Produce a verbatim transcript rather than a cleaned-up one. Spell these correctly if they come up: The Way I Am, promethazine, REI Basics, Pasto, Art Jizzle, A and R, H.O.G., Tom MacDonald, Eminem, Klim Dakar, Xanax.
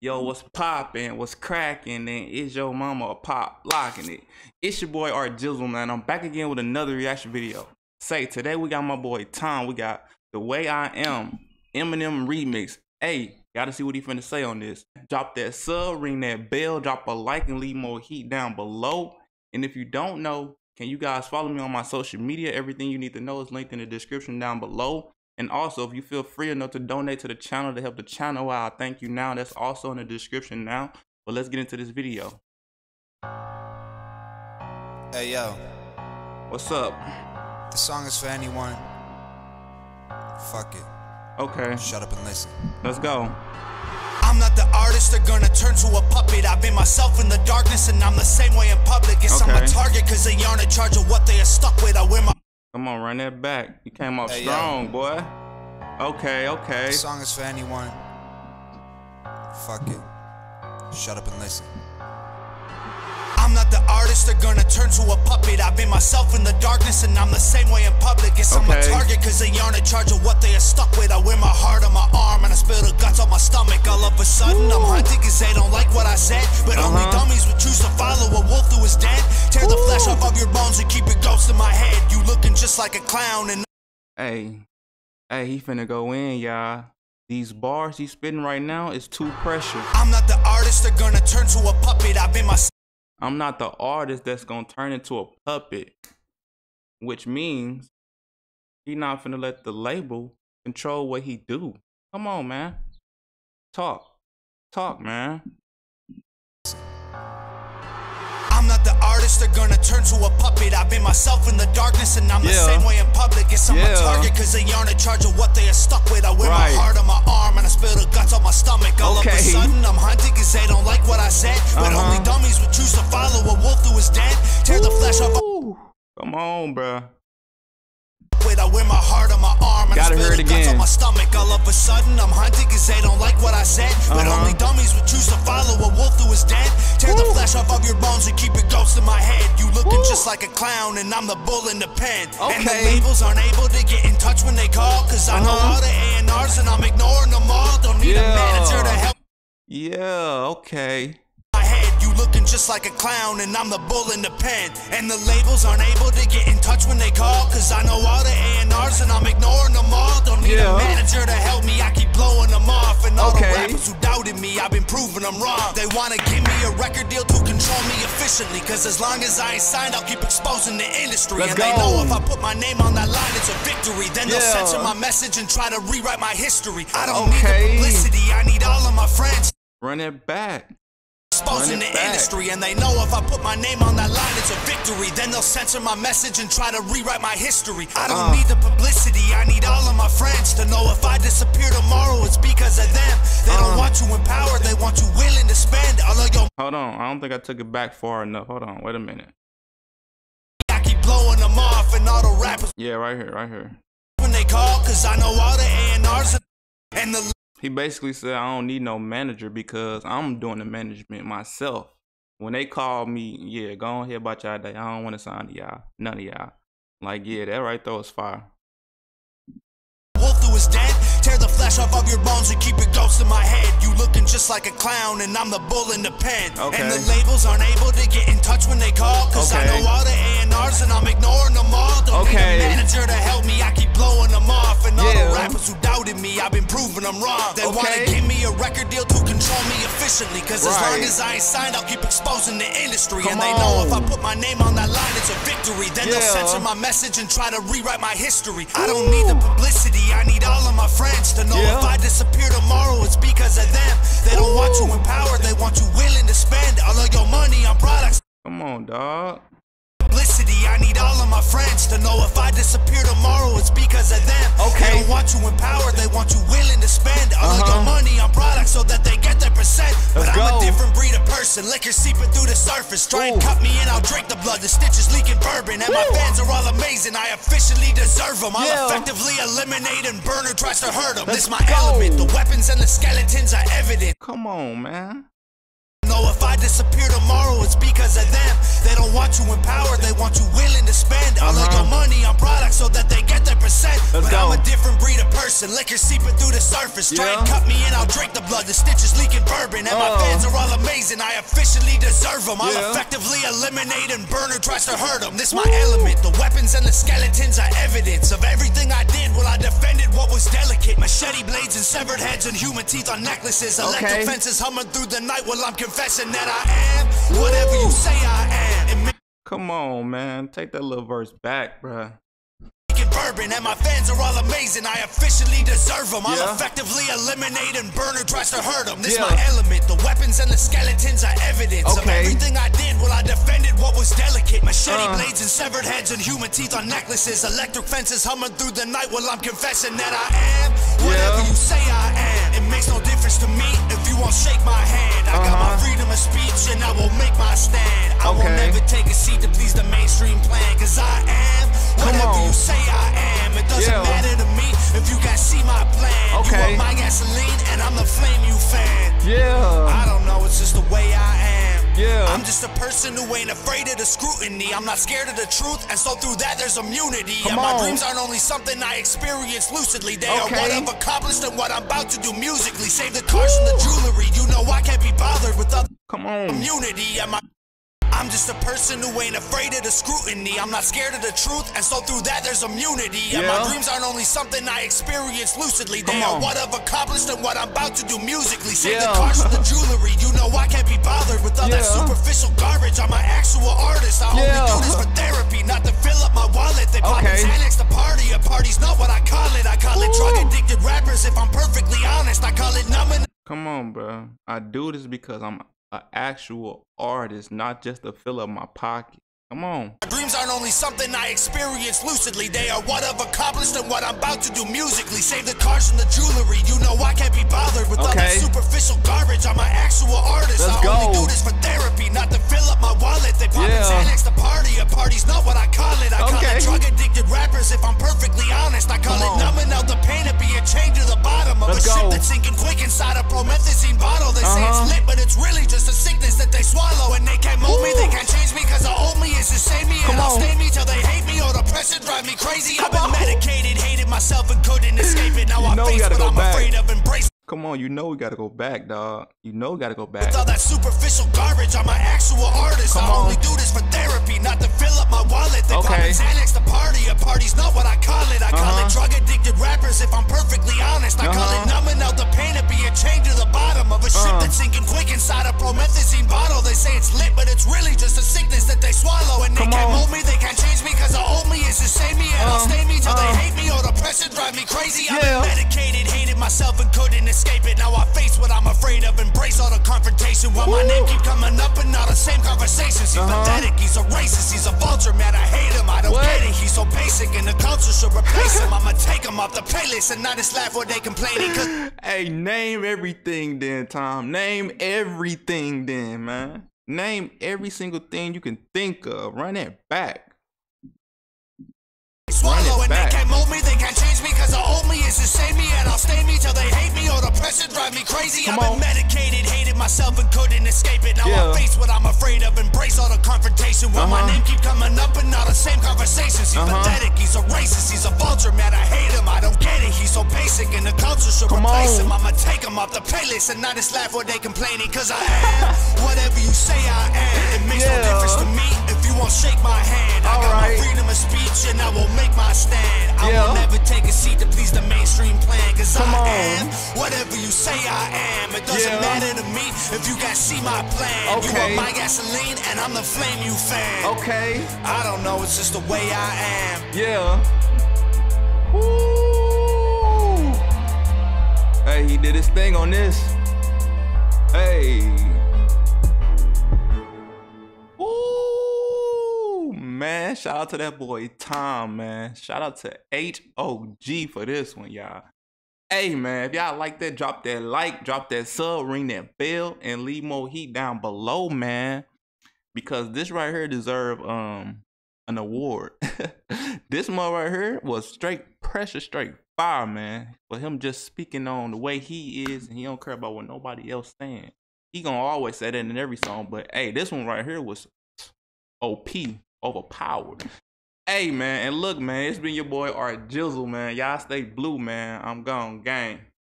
Yo, what's poppin'? What's crackin'? And is your mama a pop lockin' it? It's your boy Art Jizzle, man. I'm back again with another reaction video. Say, today we got my boy Tom. We got The Way I Am, Eminem remix. Hey, gotta see what he finna say on this. Drop that sub, ring that bell, drop a like, and leave more heat down below. And if you don't know, can you guys follow me on my social media? Everything you need to know is linked in the description down below. And also, if you feel free enough to donate to the channel to help the channel out, I thank you now. That's also in the description now. But let's get into this video. Hey, yo. What's up? The song is for anyone. Fuck it. Okay. Shut up and listen. Let's go. I'm not the artist they're gonna turn to a puppet. I've been myself in the darkness and I'm the same way in public. Guess okay. I'm a target because they aren't in charge of what they are stuck with. I wear my... Come on, run that back. You came off hey, strong, yo. Boy. Okay, okay. This song is for anyone. Fuck it. Shut up and listen. I'm not the artist they're gonna turn to a puppet. I've been myself in the darkness and I'm the same way in public. Guess okay. I'm a target because they aren't in charge of what they are stuck with. I wear my heart on my arm and I spill the guts on my stomach. All of a sudden, ooh. I'm hunting because they don't like what I said. But uh-huh. only dummies would choose to follow a wolf who is dead. Tear ooh. The flesh off of your bones and keep your ghost in my head. You looking just like a clown and... Hey, hey, he finna go in, y'all. These bars he's spitting right now is too pressure. I'm not the artist they're gonna turn to a puppet. I've been myself. I'm not the artist that's gonna turn into a puppet, which means he not finna let the label control what he do. Come on, man. Talk. Talk, man. I'm not the artist they're gonna turn to a puppet. I've been myself in the darkness and I'm yeah. the same way in public. Guess I'm yeah. a target because they aren't in charge of what they are stuck with. I wear right. my heart on my arm and I spill the guts on my stomach. All okay. of a sudden I'm hunting because they don't like what I said. But uh-huh. only dummies would choose to follow a wolf who is dead. Tear ooh. The flesh off. Come on, bruh. I wear my heart on my arm and I spill the guts on my stomach. All of a sudden I'm hunting because they don't like what I said. But uh-huh. only dummies would choose to follow a wolf who is dead. Tear ooh. The flesh off of your bones and keep your ghost in my head. You looking ooh. Just like a clown and I'm the bull in the pen. Okay. And the labels aren't able to get in touch when they call. Cause I uh-huh. know all the A and Rs and I'm ignoring them all. Don't need yeah. a manager to help. Yeah, okay. Looking just like a clown and I'm the bull in the pen. And the labels aren't able to get in touch when they call. Cause I know all the A and Rs and I'm ignoring them all. Don't need yeah. a manager to help me, I keep blowing them off. And all okay. the rappers who doubted me, I've been proving them wrong. They wanna give me a record deal to control me efficiently. Cause as long as I ain't signed, I'll keep exposing the industry. Let's and go. They know if I put my name on that line, it's a victory. Then yeah. they'll censor my message and try to rewrite my history. I don't okay. need the publicity, I need all of my friends. Run it back. Exposing the back. Industry, and they know if I put my name on that line, it's a victory. Then they'll censor my message and try to rewrite my history. I don't uh. need the publicity, I need all of my friends to know if I disappear tomorrow, it's because of them. They uh. don't want you in power, they want you willing to spend all of your. Hold on, I don't think I took it back far enough. Hold on, wait a minute. I keep blowing them off, and all the rappers. Yeah, right here, right here. When they call, cause I know all the A and Rs and the. He basically said, I don't need no manager because I'm doing the management myself. When they call me, yeah, go on here about y'all day. I don't want to sign to y'all. None of y'all. Like, yeah, that right there was fire. Wolf who is dead, tear the flesh off of your bones and keep your ghost in my head. You looking just like a clown and I'm the bull in the pen. Okay. And the labels aren't able to get in touch when they call. Cause okay. I know all the A and Rs and I'm ignoring them all. Don't okay. need a manager to help me. I keep blowing them off and all yeah. the rappers who doubted me, I've been proving them wrong. They okay. want to give me a record deal to control me efficiently. Cause right. as long as I ain't signed, I'll keep exposing the industry. Come and they know on. If I put my name on that line, it's a victory. Then yeah. they'll censor my message and try to rewrite my history. Ooh. I don't need the publicity, I need all of my friends to know yeah. if I disappear tomorrow, it's because of them. They don't ooh. Want you in power, they want you willing to spend all of your money on products. Come on, dog. I need all of my friends to know if I disappear tomorrow, it's because of them. Okay. They don't want you in power, they want you willing to spend all uh-huh. of your money on products so that they get their percent. Let's but I'm go. A different breed of person, liquor seeping through the surface. Try ooh. And cut me and I'll drink the blood, the stitches leaking bourbon. And woo. My fans are all amazing, I officially deserve them. I'll yeah. effectively eliminate and burn who tries to hurt them. Let's this my go. Element, the weapons and the skeletons are evident. Come on, man. Know if I disappear tomorrow, it's because of them. They don't want you in power, they want you willing to spend all uh-huh. of your money on products so that they get their percent. Let's but go. I'm a different breed of person, liquor seeping through the surface. Try yeah. and cut me and I'll drink the blood, the stitches leaking bourbon. And uh-oh. my fans are all amazing, I officially deserve them. I'll yeah. effectively eliminate and burn who tries to hurt them. This my Woo. element, the weapons and the skeletons are evidence of everything I did while I defended what was delicate. Machete blades and severed heads and human teeth on necklaces. Electric okay. fences humming through the night while I'm confessing that I am Woo. whatever you say I am. Come on, man. Take that little verse back, bruh. Bourbon, and my fans are all amazing, I officially deserve them. Yeah. I'll effectively eliminate and burn who tries to hurt them. This yeah. my element, the weapons and the skeletons are evidence okay. of everything I did while I defended what was delicate. Machete uh. blades and severed heads and human teeth on necklaces. Electric fences humming through the night while I'm confessing that I am whatever yeah. you say I am. It makes no difference to me if you won't shake my hand. I uh-huh. got my freedom of speech and I will make my stand. I okay. will never take a seat to please the mainstream plan, cause I am whatever you say I am. Am. It doesn't yeah. matter to me if you guys see my plan. Okay. You are my gasoline and I'm the flame you fan. Yeah. I don't know, it's just the way I am. Yeah. I'm just a person who ain't afraid of the scrutiny. I'm not scared of the truth, and so through that there's immunity. Come and my on. dreams aren't only something I experience lucidly. They okay. are what I've accomplished and what I'm about to do musically. Save the cars Woo. and the jewelry. You know I can't be bothered with other Come on. immunity and my I'm just a person who ain't afraid of the scrutiny. I'm not scared of the truth, and so through that there's immunity. Yeah. And my dreams aren't only something I experience lucidly. They are what I've accomplished and what I'm about to do musically. Save yeah. the cars from the jewelry. You know I can't be bothered with all yeah. that superficial garbage. I'm an actual artist. I yeah. only do this for therapy, not to fill up my wallet. They pop okay. Xanax to party. A party's not what I call it. I call Ooh. it drug-addicted rappers. If I'm perfectly honest, I call it numbing. Come on, bro. I do this because I'm an actual artist, not just to fill up my pocket. Come on. My dreams aren't only something I experience lucidly. They are what I've accomplished and what I'm about to do musically. Save the cars and the jewelry. You know I can't be bothered with okay. all that superficial garbage. I'm an actual artist. Let's I go. only do this for therapy, not to fill up my wallet. They pop yeah. Xanax to party. A party's not what I call it. I okay. call it drug-addicted rappers. If I'm perfectly honest, I call Come it on. numbing out the pain of being chained to the bottom of Let's a go. ship that's sinking quick inside a promethazine bottle. They uh-huh. say it's lit, but it's really just a sickness that they swallow. And they can't mold Ooh. me, they can't change me, cause I owe me. Is to save me and I'll stay me till they hate me or depression drive me crazy. I've been medicated, hated myself and couldn't escape it. Now I face what I'm afraid of embracing. Come on, you know we gotta go back, dog. You know we gotta go back. With all that superficial garbage, I'm an actual artist. Come I on. only do this for therapy, not to fill up my wallet. They okay. call it Xanax to party. A party's not what I call it. I call uh-huh. it drug-addicted rappers, if I'm perfectly honest. I uh-huh. call it numbing out the pain of being chained to the bottom of a ship uh-huh. that's sinking quick inside a promethazine bottle. They say it's lit, but it's really just a sickness that they swallow. And they Come can't on. mold me, they can't change me, cause I owe me is to save me and uh-huh. I'll stay me till uh-huh. they hate me or depression drive me crazy. I've yeah. been medicated, hated myself and couldn't escape escape it. Now I face what I'm afraid of, embrace all the confrontation. While Woo. my name keep coming up and all the same conversations. He's uh-huh. pathetic, he's a racist, he's a vulture, man, I hate him, I don't what? get it. He's so basic and the culture should replace him. I'ma take him off the playlist and not just laugh when they complaining. Cause hey, name everything then, Tom. Name everything then, man. Name every single thing you can think of. Run it back. Swallow and back. They can't mold me, they can't change me, cause the old me is to save me and I'll stay me till they hate me or depression drive me crazy. Come I've been on. medicated, hated myself and couldn't escape it. Now yeah. I face what I'm afraid of, embrace all the confrontation. When uh-huh. my name keep coming up and all the same conversations. He's uh-huh. pathetic, he's a racist, he's a vulture, man, I hate him, I don't get it. He's so basic and the culture should Come replace on. him. I'ma take him off the playlist and not just laugh when they complaining, cause I am whatever you say I am. It makes yeah. no difference to me if you won't shake my hand. All I got right. my freedom of speech and I will make my stand. I yeah. will never take a seat to please the mainstream plan, cause Come I on. am whatever you say I am. It doesn't yeah. matter to me if you guys see my plan. Okay. You are my gasoline and I'm the flame you fan. Okay. I don't know, it's just the way I am. Yeah. Woo. Hey, he did his thing on this. Hey. Man, shout out to that boy Tom, man. Shout out to H O G for this one, y'all. Hey, man, if y'all like that, drop that like, drop that sub, ring that bell, and leave more heat down below, man. Because this right here deserve um an award. This one right here was straight pressure, straight fire, man. For him just speaking on the way he is, and he don't care about what nobody else saying. He gonna always say that in every song, but hey, this one right here was O P, overpowered. Hey man, and look man, it's been your boy Art Jizzle, man. Y'all stay blue, man. I'm gone, gang.